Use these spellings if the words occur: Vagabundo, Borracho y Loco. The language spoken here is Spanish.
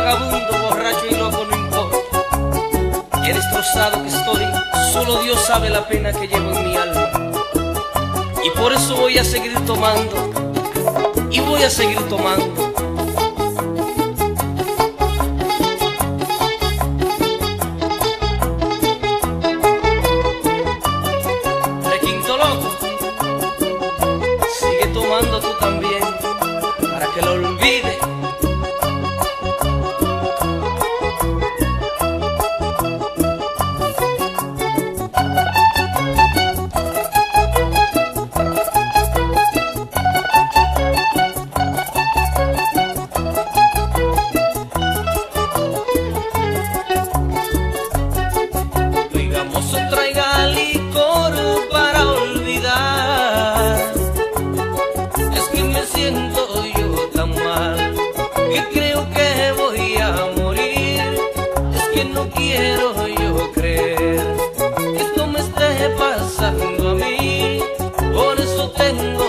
vagabundo, borracho y loco, no importa. He destrozado que estoy, solo Dios sabe la pena que llevo en mi alma. Y por eso voy a seguir tomando, y voy a seguir tomando. Tú también, para que lo olvide. Tu gamoso traiga licor para olvidar. Siento yo tan mal que creo que voy a morir. Es que no quiero yo creer que esto me esté pasando a mí. Por eso tengo